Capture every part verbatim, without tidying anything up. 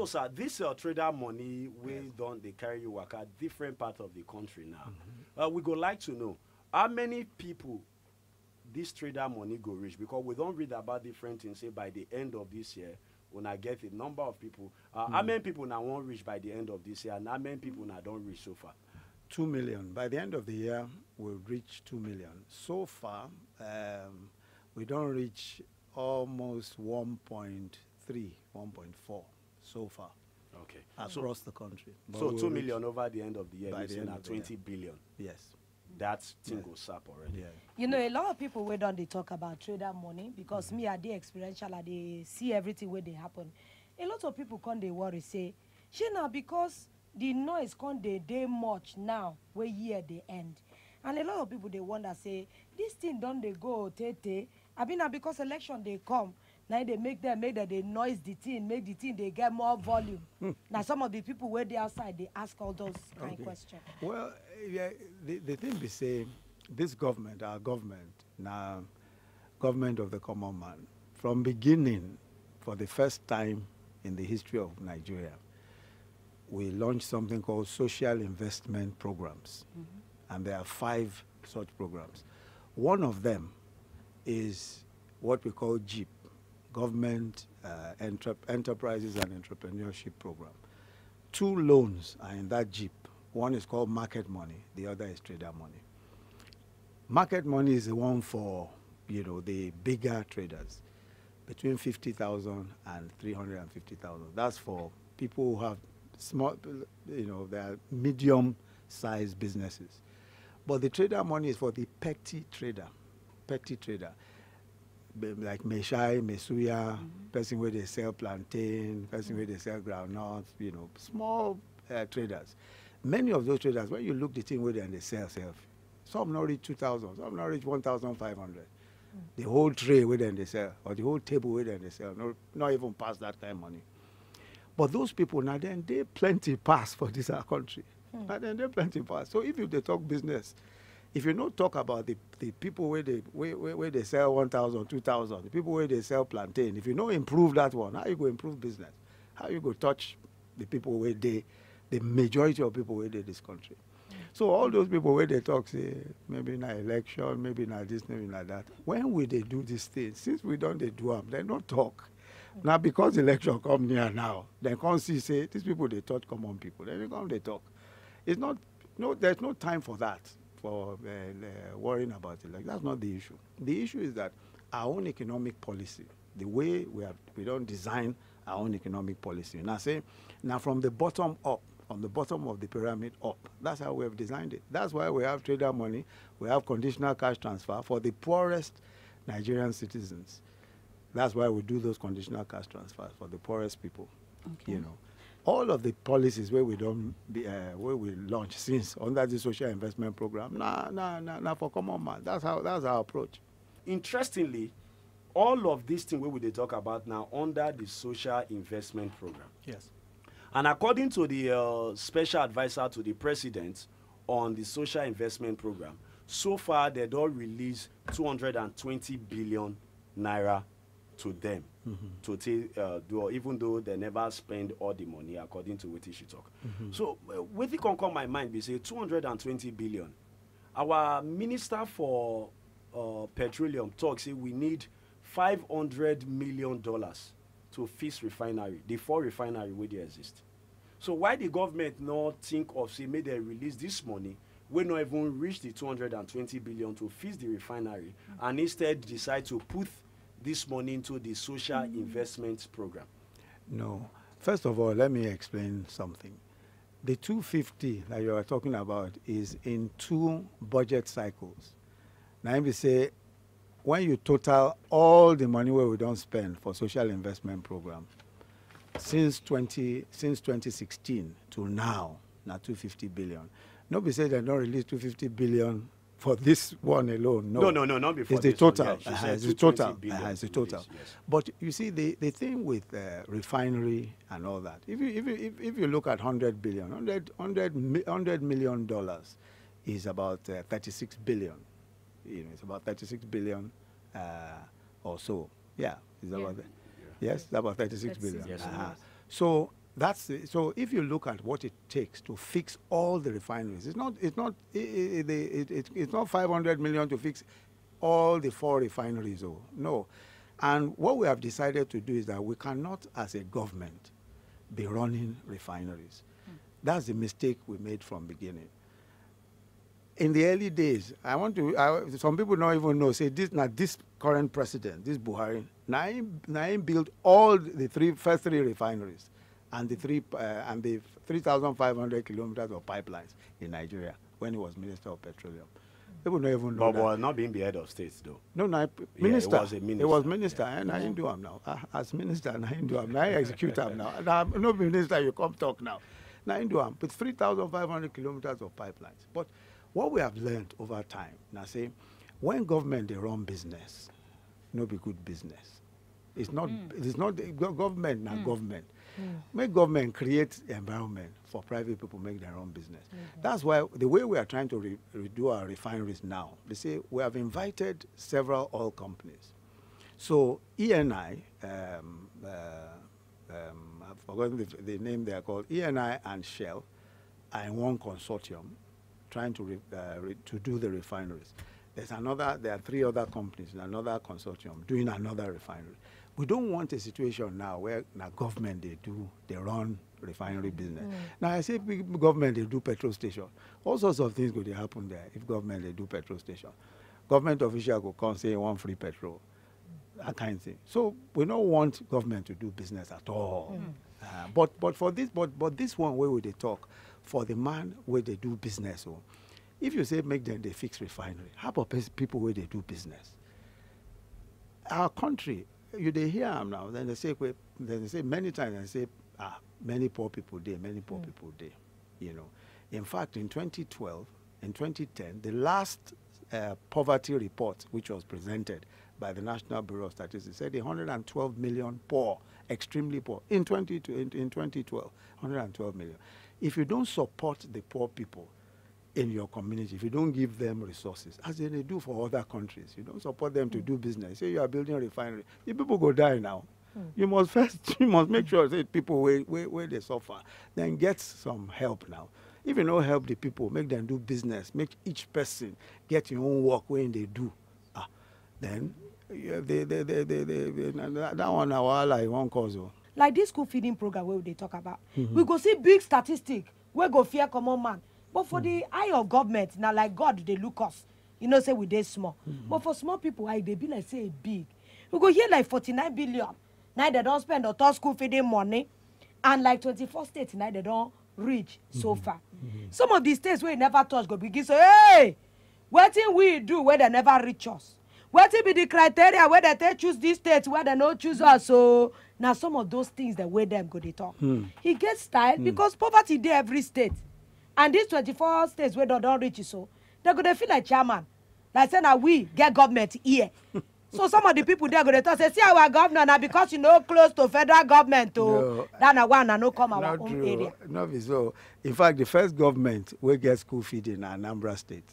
so, sir, this uh, trader money, we yes. don't they carry you work at different part of the country now. Mm-hmm. uh, we go like to know how many people this trader money go reach, because we don't read about different things. Say by the end of this year, when I get the number of people, uh, mm. how many people now won't reach by the end of this year, and how many people now don't reach so far? Two million. By the end of the year, we'll reach two million. So far, um, we don't reach almost one point three, one point four so far. Okay. Across so, the country. But so we'll two million over the end of the year, by the end of twenty billion. Yes. That's single yeah. sap already. Yeah. You know, a lot of people wait on they talk about trader money because mm-hmm. me I the experiential, I they see everything where they happen. A lot of people can't they worry say, she now because the noise can't they day much now where year they end. And a lot of people they wonder say, this thing don't they go tete. I mean now because election they come, now they make them make that they noise the thing, make the thing they get more volume. Now some of the people where they outside they ask all those kind okay. questions. Well, yeah, the, the thing we say, this government, our government, now government of the common man, from beginning, for the first time in the history of Nigeria, we launched something called social investment programs, mm-hmm. and there are five such programs. One of them is what we call JEEP, Government uh, Entrep Enterprises and Entrepreneurship Program. Two loans are in that JEEP. One is called market money, the other is trader money. Market money is the one for, you know, the bigger traders, between fifty thousand and three hundred fifty thousand. That's for people who have small, you know, their medium-sized businesses. But the trader money is for the petty trader, petty trader. Like Meshai, Mesuya, mm-hmm. person where they sell plantain, person mm-hmm. where they sell groundnuts, you know, small uh, traders. Many of those traders, when you look the thing with them, they sell, sell. Some not reach two thousand, some not reach one thousand five hundred. Mm-hmm. The whole tray with them they sell, or the whole table with them they sell, no, not even pass that kind of money. But those people, now then, they plenty pass for this our country. Mm-hmm. Now then, they plenty pass. So if you, they talk business, if you don't talk about the, the people where they, where, where, where they sell one thousand, two thousand, the people where they sell plantain, if you don't improve that one, how you go improve business? How you go touch the people where they, the majority of people where they this country? So all those people where they talk, say, maybe in an election, maybe not this, maybe not that. When will they do this thing? Since we don't they do them, they don't talk. Now, because election come near now, they can't see, say, these people, they touch common people. Then they come, they talk. It's not, no, there's no time for that. for uh, uh, worrying about it. Like, that's not the issue. The issue is that our own economic policy, the way we have, we don't design our own economic policy. Now say, now from the bottom up, from the bottom of the pyramid up, that's how we have designed it. That's why we have trader money, we have conditional cash transfer for the poorest Nigerian citizens. That's why we do those conditional cash transfers for the poorest people, okay. you know. All of the policies where we don't, be, uh, where we launch since under the social investment program, nah, nah, nah, nah for common man. That's how, that's our approach. Interestingly, all of these things where we talk about now under the social investment program. Yes. And according to the uh, special advisor to the president on the social investment program, so far they don't release two hundred twenty billion naira. To them, mm-hmm. to uh, do, even though they never spend all the money according to what she talk. Mm-hmm. So, uh, what it can come my mind, we say two hundred twenty billion. Our minister for uh, petroleum talks say we need five hundred million dollars to fix refinery, the four refinery where they exist. So why the government not think of say may they release this money? We not even reach the two hundred twenty billion to fix the refinery, mm-hmm. and instead decide to put this money into the social mm. investment program? No. First of all, let me explain something. The two fifty that you are talking about is in two budget cycles. Now, we say, when you total all the money where we don't spend for social investment program, since twenty since twenty sixteen to now, now two hundred fifty billion. Nobody said they don't release two hundred fifty billion. For this one alone, no. No, no, no, not before. It's the total. Yeah, uh, it's the total. Uh, it's the total. Yes. But you see, the, the thing with uh, refinery and all that, if you, if you, if, if you look at one hundred billion, one hundred million dollars is about uh, thirty-six billion. You know, it's about thirty-six billion uh, or so. Yeah, it's yeah. about that. Yeah. Yes, it's about thirty-six billion. Yes, uh -huh. So That's it. So if you look at what it takes to fix all the refineries, it's not it's not it, it, it, it, it's not five hundred million to fix all the four refineries, though. No. And what we have decided to do is that we cannot, as a government, be running refineries. Mm. That's the mistake we made from beginning. In the early days, I want to. I, some people don't even know. Say this, now this current president, this Buhari, Naim built all the three first three refineries, and the three uh, and the three thousand five hundred kilometers of pipelines in Nigeria when he was Minister of Petroleum. People don't even know. But was not being the head of state though. No, no, minister. Yeah, it was a minister. It was minister, yeah. And I didn't do him now. As minister, and I didn't do him now. I execute him now. Now I'm no minister. You come talk now. Now I didn't do him. With three thousand five hundred kilometers of pipelines, but. What we have learned over time, now say, when government they run business, no be good business. It's not. Mm. It's not the government. Not mm. government. Mm. Make government create environment for private people make their own business. Mm-hmm. That's why the way we are trying to re redo our refineries now. They say we have invited several oil companies. So E N I, um, uh, um, I've forgotten the, the name they are called. E N I and Shell are in one consortium, trying to, re, uh, re, to do the refineries. There's another, there are three other companies in another consortium doing another refinery. We don't want a situation now where now government, they do, they run refinery business. Mm. Now I say government, they do petrol station. All sorts of things could happen there if government, they do petrol station. Government official could come say, one free petrol, that kind of thing. So we don't want government to do business at all. Mm. Uh, but, but for this, but, but this one way would they talk, for the man where they do business. So if you say make them, they fix refinery. How about people where they do business? Our country, you they hear them now, then they say, then they say many times, they say, ah, many poor people there, many poor mm. people there, you know. In fact, in twenty twelve, in twenty ten, the last uh, poverty report, which was presented by the National Bureau of Statistics, said one hundred twelve million poor, extremely poor, in, twenty, in, in twenty twelve, one hundred twelve million. If you don't support the poor people in your community, if you don't give them resources, as they do for other countries, you don't support them mm. to do business. Say you are building a refinery, the people go die now. Mm. You must first, you must make sure that people where, where, where they suffer, then get some help now. If you don't help the people, make them do business, make each person get your own work when they do. Ah, then yeah, they, they, they, they, they, they, that one our ally won't cause. Like this school feeding program where they talk about. Mm-hmm. We go see big statistic. We go fear common man. But for mm-hmm. the eye of government, now like God, they look us. You know, say we they small. Mm-hmm. But for small people, I they be like say big. We go here like forty-nine billion. Now they don't spend on school feeding money. And like twenty-four states, now they don't reach mm-hmm. so far. Mm-hmm. Some of these states where they never touch go begin say, hey, what thing we do where they never reach us? What will be the criteria where they choose these states, where they don't choose us? So now some of those things that weigh them go they talk. Hmm. He gets tired hmm. because poverty there every state. And these twenty-four states where they don't reach you, so they go they feel like chairman. Like saying that we get government here. So some of the people there go they talk, say, see our governor now because you know close to federal government to that no one and no come our not own true. Area. No, so in fact the first government will get school feeding in Anambra State.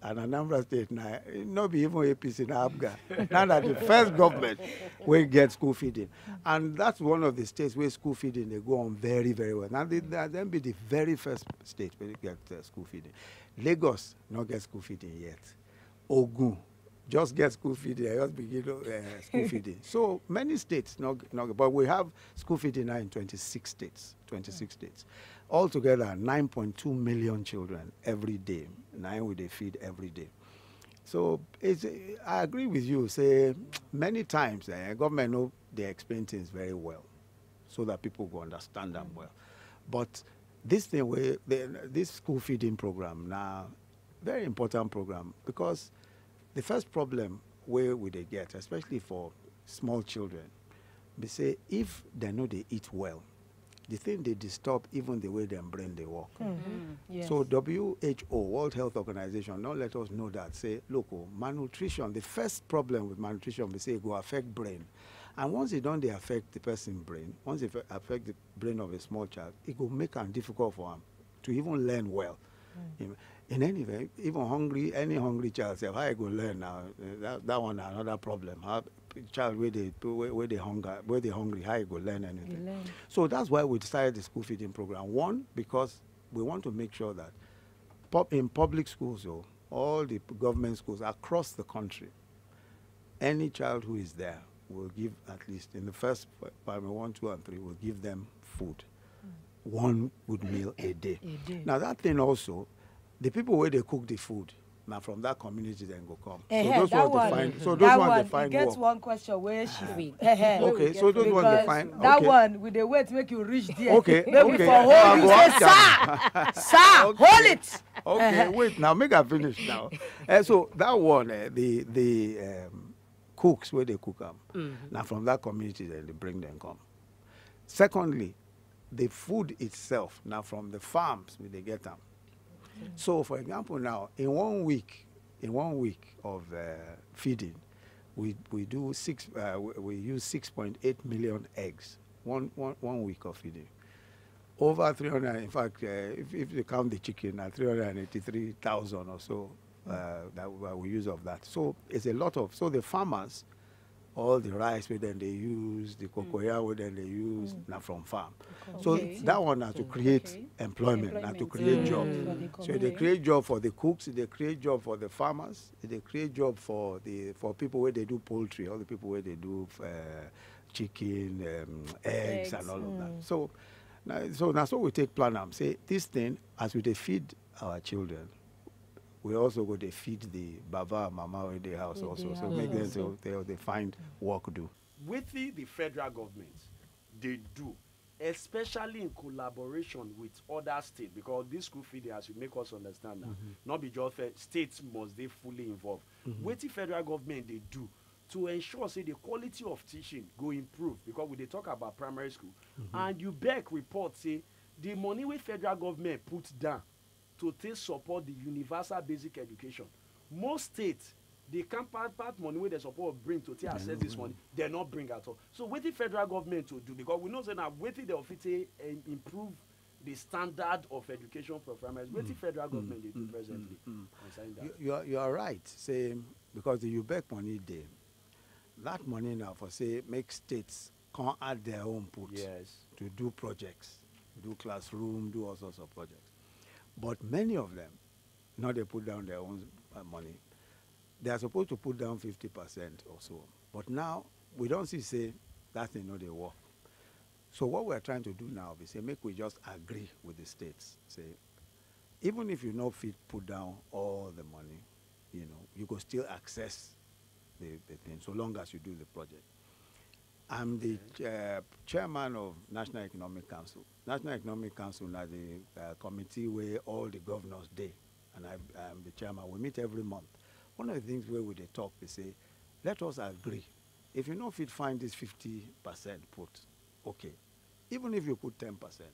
And Anambra State now, not be even A P C in Abga. Now that the first government will get school feeding. And that's one of the states where school feeding, they go on very, very well. Now they, they, they'll be the very first state where they get uh, school feeding. Lagos, not get school feeding yet. Ogun, just get school feeding. I just begin uh, school feeding. So many states, not, not, but we have school feeding now in twenty-six states, twenty-six yeah. states. Altogether, nine point two million children every day. Nine would they feed every day. So it's, I agree with you. Say many times, eh, government know they explain things very well, so that people go understand them well. But this thing, we, they, this school feeding program now, very important program because the first problem where would they get, especially for small children, they say if they know they eat well. The thing they disturb even the way their brain they work. Mm-hmm. Yes. So W H O, World Health Organization, now let us know that. Say, look, oh, malnutrition, the first problem with malnutrition, we say it will affect brain. And once it don't they affect the person's brain, once it affect the brain of a small child, it will make it difficult for them to even learn well. Mm. In any way, even hungry, any hungry child say, how I go learn now? That, that one another problem. How child where they where they hunger, where they hungry, how you go learn anything. Learn. So that's why we started the school feeding program. One, because we want to make sure that pop in public schools, though, all the government schools across the country, any child who is there will give at least in the first primary one, two, and three, will give them food, mm. one good meal a day. a day. Now that thing also, the people where they cook the food. Now from that community, then go come. Uh, so those that one, define, so those that one, define gets work. One question. Where she be? Okay, so those one define. That okay. one with the way to make you reach there. Okay, okay. okay. For hold you say, sir, sir, okay. hold it. Okay, wait. Now make her finish now. And uh, so that one, uh, the the um, cooks where they cook them. Mm-hmm. Now from that community, then they bring them come. Secondly, the food itself. Now from the farms where they get them. So, for example, now in one week, in one week of uh, feeding, we we do six. Uh, we, we use six point eight million eggs. One, one one week of feeding, over three hundred. In fact, uh, if if you count the chicken, uh, three hundred and eighty-three thousand or so uh, that we use of that. So it's a lot of. So the farmers, all the rice with them they use, the cocoa with them they use, mm. now from farm. Okay. So okay. that one has to create okay. employment, employment. Now to create mm. jobs. Mm. So they create job for the cooks, they create job for the farmers, they create job for the for people where they do poultry, all the people where they do uh, chicken, um, eggs, eggs and all mm. of that. So, now, so that's what we take plan. I'm say this thing as we they feed our children. We also go to feed the Baba Mama in the house with also, the so house. Make them so they, they find work do. With the, the federal government, they do, especially in collaboration with other states, because this school feeding, as you make us understand now, mm-hmm. not be just states must they fully involve. Mm-hmm. With the federal government, they do to ensure say the quality of teaching go improve, because when they talk about primary school, mm-hmm. and U B E C report say the money with federal government put down to take support the universal basic education. Most states, they can't part, part money where they support bring to take access mm-hmm. this money, they not bring at all. So what the federal government to do, because we know that now what the office and improve the standard of education for primary, what the federal government mm-hmm. they do mm-hmm. presently. Mm-hmm. you, you, are, you are right, say, because the U B E C money day, that money now for say, make states can add their own put yes. to do projects, do classroom, do all sorts of projects. But many of them, now they put down their own uh, money. They are supposed to put down fifty percent or so. But now, we don't see, say, that's the no they work. So what we're trying to do now is say, make we just agree with the states. Say, even if you not fit put down all the money, you know, you can still access the, the thing, so long as you do the project. I'm the uh, chairman of National Economic Council. National Economic Council now the uh, committee where all the governors day, and I, I'm the chairman. We meet every month. One of the things where we they talk, they say, let us agree. If you know if you find this fifty percent put, okay. Even if you put ten percent.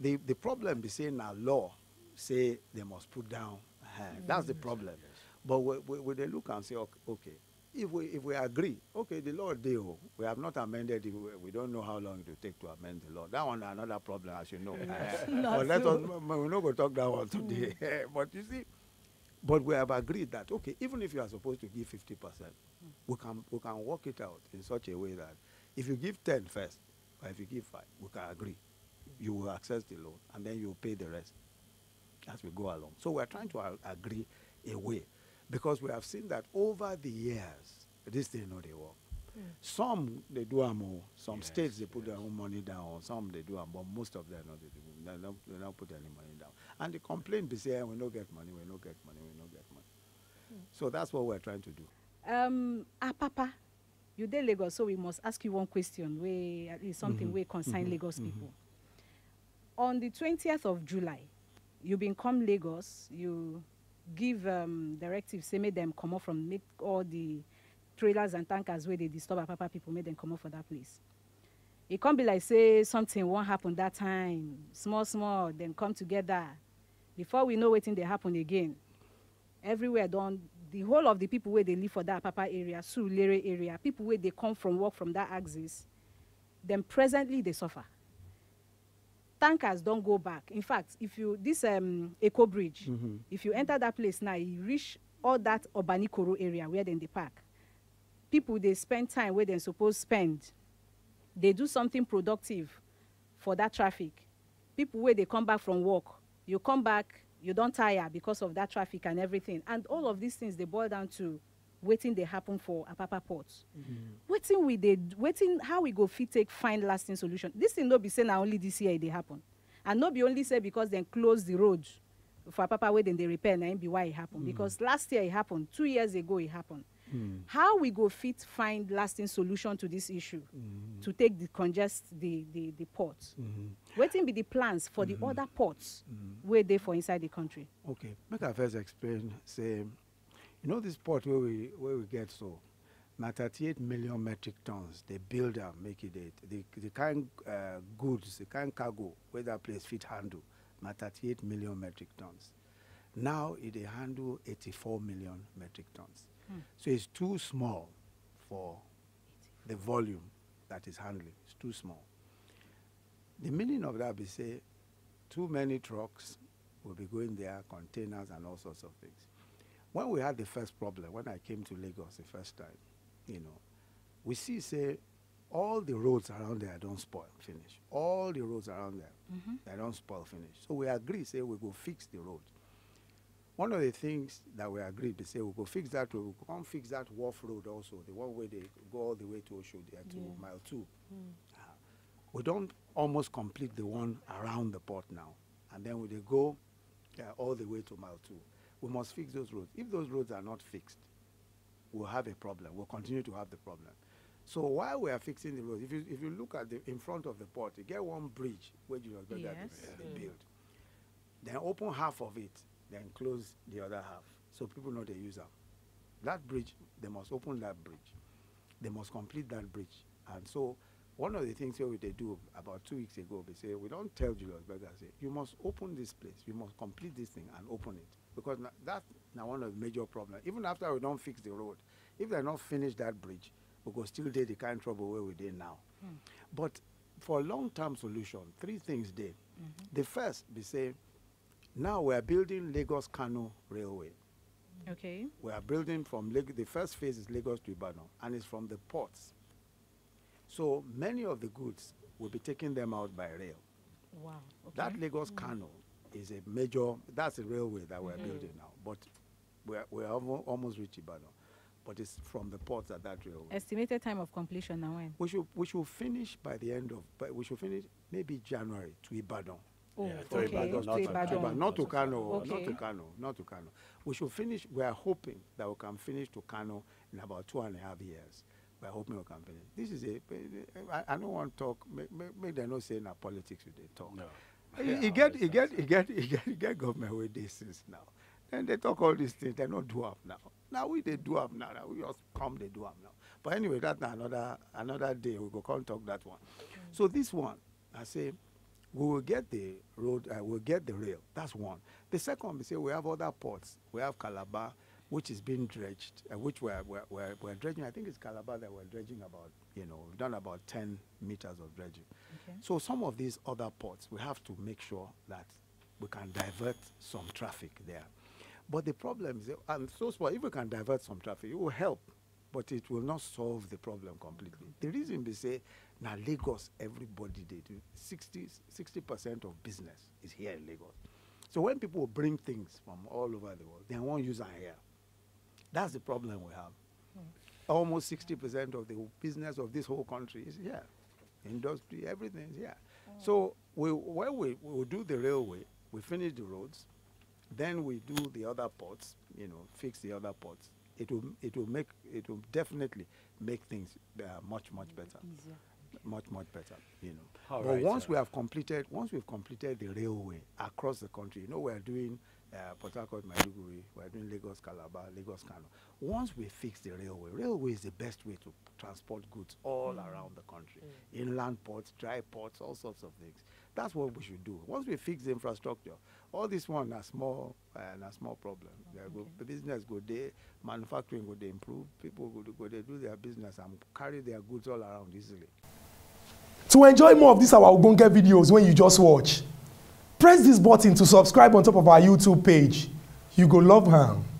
The, the problem they say in our law, say they must put down hand. Mm. That's the problem. Yes. But we, we, we they look and say, okay, okay. If we, if we agree, okay, the law, they, we have not amended it. We, we don't know how long it will take to amend the law. That one is another problem, as you know. But let us, we're not going to talk that one today. But you see, but we have agreed that, okay, even if you are supposed to give fifty percent, mm. we can we can work it out in such a way that if you give ten first, or if you give five, we can agree. You will access the loan, and then you will pay the rest as we go along. So we're trying to uh, agree a way. Because we have seen that over the years, this they know they work. Mm. Some they do more, some yes, states they put yes. their own money down, some they do, but most of them no, they, do, they, don't, they don't put any money down. And the complaint they say, we don't get money, we don't get money, we don't get money. Mm. So that's what we're trying to do. Um, Apapa, you dey Lagos, so we must ask you one question, we, at least something mm-hmm. we concern mm-hmm. Lagos mm-hmm. people. On the twentieth of July, you been come Lagos, you give um, directives, say make them come off from, make all the trailers and tankers where they disturb Apapa people, make them come off for that place. It can't be like, say, something won't happen that time, small, small, then come together. Before we know what thing they happen again, everywhere done, the whole of the people where they live for that Apapa area, Surulere area, people where they come from work from that axis, then presently they suffer. Tankers don't go back. In fact, if you this um, Eco Bridge, mm-hmm. if you enter that place now, you reach all that Obanikoro area where then they park. people they spend time where they're supposed to spend. They do something productive for that traffic. People where they come back from work, you come back, you don't tire because of that traffic and everything. And all of these things, they boil down to waiting they happen for Apapa Port. Mm-hmm. Waiting we did, waiting how we go fit take find lasting solution. This thing no be say now only this year they happen. And no be only say because then close the road for Apapa way then they repair and be why it happened. Mm. Because last year it happened, two years ago it happened. Mm. How we go fit find lasting solution to this issue mm. to take the congest the, the, the ports. Mm-hmm. Waiting be the plans for mm-hmm. the other ports mm. where they for inside the country. Okay. Make I first explain say you know this port where we where we get so, now thirty-eight million metric tons. They build up, make it the the kind uh, goods, the kind cargo where that place fit handle. Now thirty-eight million metric tons. Now it they handle eighty-four million metric tons. Hmm. So it's too small for the volume that is handling. It's too small. The meaning of that is say, too many trucks will be going there, containers and all sorts of things. When we had the first problem, when I came to Lagos the first time, you know, we see, say, all the roads around there don't spoil, finish. All the roads around there, mm-hmm. they don't spoil, finish. So we agreed, say, we go fix the road. One of the things that we agreed, they say, we go fix that road, we go fix that wharf road also, the one way they go all the way to Oshodi, yeah. to mile two. Mm. Uh, we don't almost complete the one around the port now. And then we they go uh, all the way to mile two. We must fix those roads. If those roads are not fixed, we'll have a problem. We'll continue to have the problem. So while we are fixing the roads, if you, if you look at the in front of the port, you get one bridge where you are going to build. Then open half of it, then close the other half. So people know they use them. That bridge, they must open that bridge. They must complete that bridge. And so one of the things here they do about two weeks ago, they say, we don't tell Julius Berger, say, you must open this place. You must complete this thing and open it. Because na that's now one of the major problems. Even after we don't fix the road, if they're not finished that bridge, we go still did the kind of trouble where we did now. Mm. But for long-term solution, three things did. Mm-hmm. The first, they say, now we are building Lagos Kano Railway. Okay. We are building from Lag the first phase is Lagos to Ibadan, and it's from the ports. So many of the goods will be taking them out by rail. Wow. Okay. That Lagos mm. Kano is a major, that's a railway that we're mm-hmm. building now, but we're, we're almost, almost reached Ibadan. But it's from the ports at that railway. Estimated time of completion now when? We should, we should finish by the end of, but we should finish maybe January to Ibadan. Oh, yeah, okay. To Ibadan, not to, Ibadan. To, Ibadan. Not to Kano, okay. not to Kano, not to Kano. We should finish, we are hoping that we can finish to Kano in about two and a half years. We are hoping we can finish. This is a, I, I don't want to talk, make, make them not say in our politics they talk. No. Yeah, you get, you get, you get, you get, you get government with these things now. Then they talk all these things. They don't do up now. Now we they do up now. Now we just come they do up now. But anyway, that's another another day. We go come talk that one. Mm. So this one, I say, we will get the road. Uh, we'll get the rail. That's one. The second, we say we have other ports. We have Calabar, which is being dredged, uh, which we're we're, we're we're dredging. I think it's Calabar that we're dredging about. You know, we've done about ten meters of dredging. Okay. So some of these other ports, we have to make sure that we can divert some traffic there. But the problem is, and so far, if we can divert some traffic, it will help, but it will not solve the problem completely. The reason we say, now Lagos, everybody they do, sixty percent of business is here in Lagos. So when people bring things from all over the world, they won't use them here. That's the problem we have. Almost sixty percent of the business of this whole country is here. Industry, everything is here. Oh. So we, when we, we do the railway, we finish the roads, then we do the other ports, you know, fix the other ports. It will, it will, make, it will definitely make things uh, much, much better. Easier. Much, much better, you know. All but right, once sir. we have completed, once we've completed the railway across the country, you know, we're doing uh, Port Harcourt, Maiduguri, we're doing Lagos, Calabar, Lagos, Kano. Once we fix the railway, railway is the best way to transport goods all mm. around the country. Mm. Inland ports, dry ports, all sorts of things. That's what we should do. Once we fix the infrastructure, all this one are small, uh, a small problem. Okay. Go, the business go there, manufacturing go there, improve, people go, go there, do their business and carry their goods all around easily. To enjoy more of these our Ogbonge videos when you just watch, press this button to subscribe on top of our YouTube page. You go love am.